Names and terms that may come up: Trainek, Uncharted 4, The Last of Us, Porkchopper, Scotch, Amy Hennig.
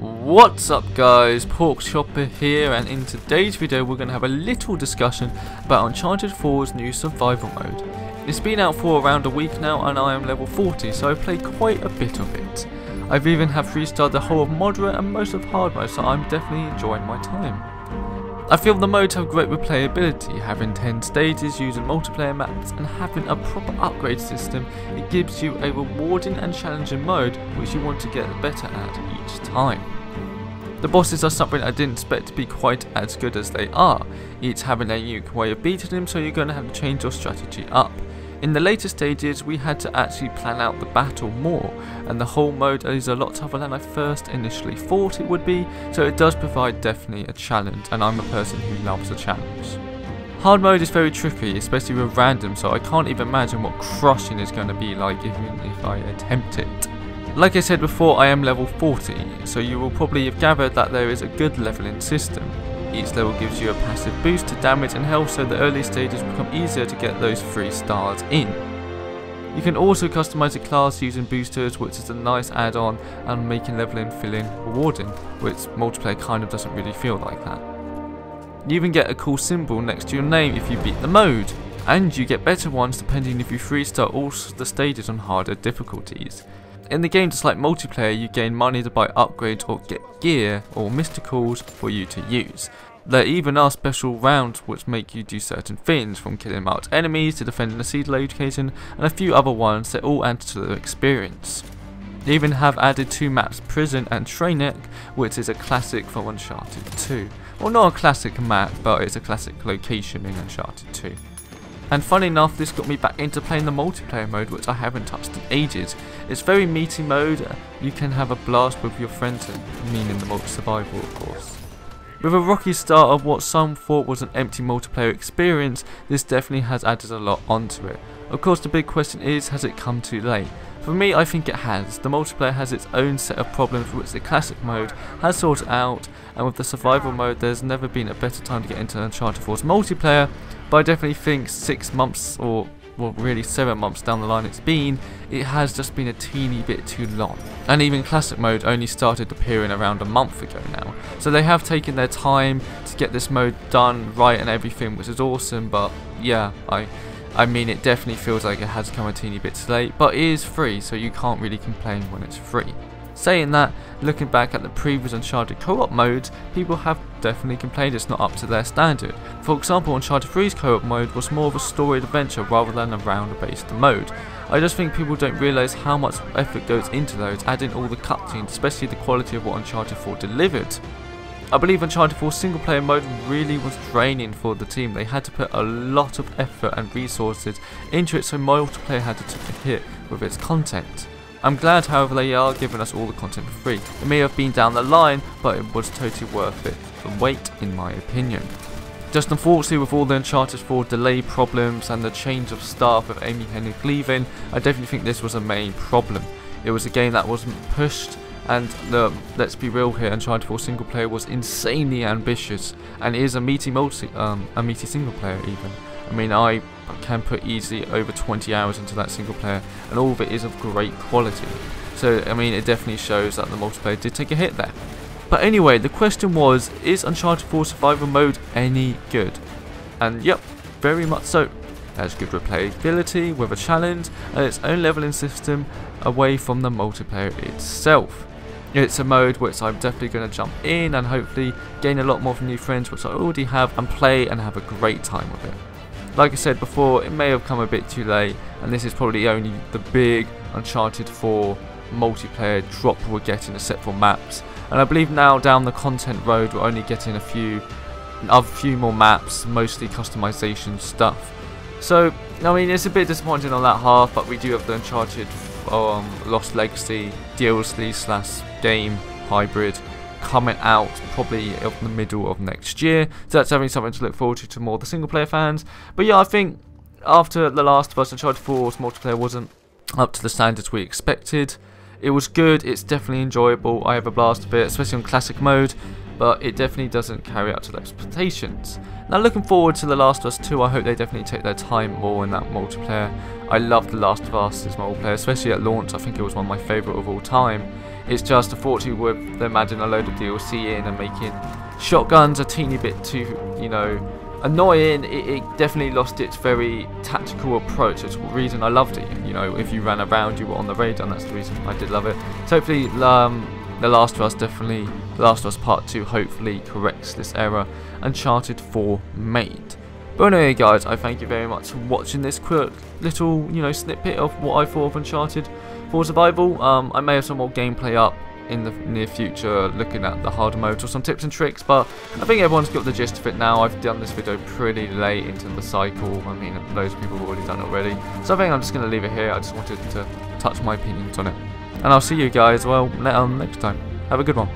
What's up guys, Porkchopper here, and in today's video we're going to have a little discussion about Uncharted 4's new survival mode. It's been out for around a week now and I am level 40, so I've played quite a bit of it. I've even have freestyled the whole of moderate and most of hard mode, so I'm definitely enjoying my time. I feel the modes have great replayability, having 10 stages, using multiplayer maps and having a proper upgrade system. It gives you a rewarding and challenging mode which you want to get better at each time. The bosses are something I didn't expect to be quite as good as they are. Each having a unique way of beating them, so you're going to have to change your strategy up. In the later stages we had to actually plan out the battle more, and the whole mode is a lot tougher than I first initially thought it would be, so it does provide definitely a challenge, and I'm a person who loves a challenge. Hard mode is very tricky, especially with random, so I can't even imagine what crushing is going to be like even if I attempt it. Like I said before, I am level 40, so you will probably have gathered that there is a good leveling system. Each level gives you a passive boost to damage and health, so the early stages become easier to get those 3 stars in. You can also customise a class using boosters, which is a nice add-on, and making leveling feeling rewarding, which multiplayer kind of doesn't really feel like that. You even get a cool symbol next to your name if you beat the mode, and you get better ones depending if you freestyle all the stages on harder difficulties. In the game, just like multiplayer, you gain money to buy upgrades or get gear or mysticals for you to use. There even are special rounds which make you do certain things, from killing marked enemies to defending a seed location and a few other ones that all add to the experience. They even have added 2 maps, Prison and Trainek, which is a classic from Uncharted 2. Well, not a classic map, but it's a classic location in Uncharted 2. And funny enough, this got me back into playing the multiplayer mode, which I haven't touched in ages. It's very meaty mode, you can have a blast with your friends, meaning the multi-survival of course. With a rocky start of what some thought was an empty multiplayer experience, this definitely has added a lot onto it. Of course the big question is, has it come too late? For me, I think it has. The multiplayer has its own set of problems which the classic mode has sorted out, and with the survival mode there's never been a better time to get into Uncharted 4's multiplayer, but I definitely think 6 months, or well really 7 months down the line it has just been a teeny bit too long. And even classic mode only started appearing around a month ago now, so they have taken their time to get this mode done right and everything, which is awesome, but yeah, I mean, it definitely feels like it has come a teeny bit too late, but it is free, so you can't really complain when it's free. Saying that, looking back at the previous Uncharted co-op modes, people have definitely complained it's not up to their standard. For example, Uncharted 3's co-op mode was more of a storied adventure rather than a round-based mode. I just think people don't realise how much effort goes into those, adding all the cutscenes, especially the quality of what Uncharted 4 delivered. I believe Uncharted 4 single player mode really was draining for the team. They had to put a lot of effort and resources into it, so multiplayer had to take a hit with its content. I'm glad however they are giving us all the content for free. It may have been down the line, but it was totally worth it for the wait in my opinion. Just unfortunately with all the Uncharted 4 delay problems and the change of staff with Amy Hennig leaving, I definitely think this was a main problem. It was a game that wasn't pushed. And let's be real here, Uncharted 4 single player was insanely ambitious, and is a meaty meaty single player even. I mean, I can put easily over 20 hours into that single player, and all of it is of great quality. So I mean, it definitely shows that the multiplayer did take a hit there. But anyway, the question was, is Uncharted 4 survival mode any good? And yep, very much so. Has good replayability with a challenge and its own leveling system away from the multiplayer itself. It's a mode which I'm definitely going to jump in and hopefully gain a lot more from new friends, which I already have, and play and have a great time with it. Like I said before, it may have come a bit too late, and this is probably only the big Uncharted 4 multiplayer drop we're getting except for maps. And I believe now down the content road we're only getting a few more maps, mostly customization stuff. So, I mean, it's a bit disappointing on that half, but we do have the Uncharted Lost Legacy DLC / game hybrid coming out probably in the middle of next year, so that's having something to look forward to more the single player fans. But yeah, I think after The Last of Us, Uncharted 4's multiplayer wasn't up to the standards we expected. It was good, it's definitely enjoyable, I have a blast of it, especially on classic mode, but it definitely doesn't carry out to the expectations. Now looking forward to The Last of Us 2, I hope they definitely take their time more in that multiplayer. I love The Last of Us as multiplayer, especially at launch. I think it was one of my favourite of all time. It's just unfortunately with them adding a load of DLC in and making shotguns a teeny bit too, you know, annoying, it definitely lost its very tactical approach. It's the reason I loved it, you know, if you ran around you were on the radar, and that's the reason I did love it. So hopefully The Last of Us definitely, The Last of Us Part 2 hopefully corrects this error, Uncharted 4 made. But anyway guys, I thank you very much for watching this quick little, you know, snippet of what I thought of Uncharted 4 Survival. I may have some more gameplay up in the near future looking at the harder mode or some tips and tricks, but I think everyone's got the gist of it now. I've done this video pretty late into the cycle. I mean, loads of people have already done it already. So I think I'm just going to leave it here. I just wanted to touch my opinions on it. And I'll see you guys, well, next time. Have a good one.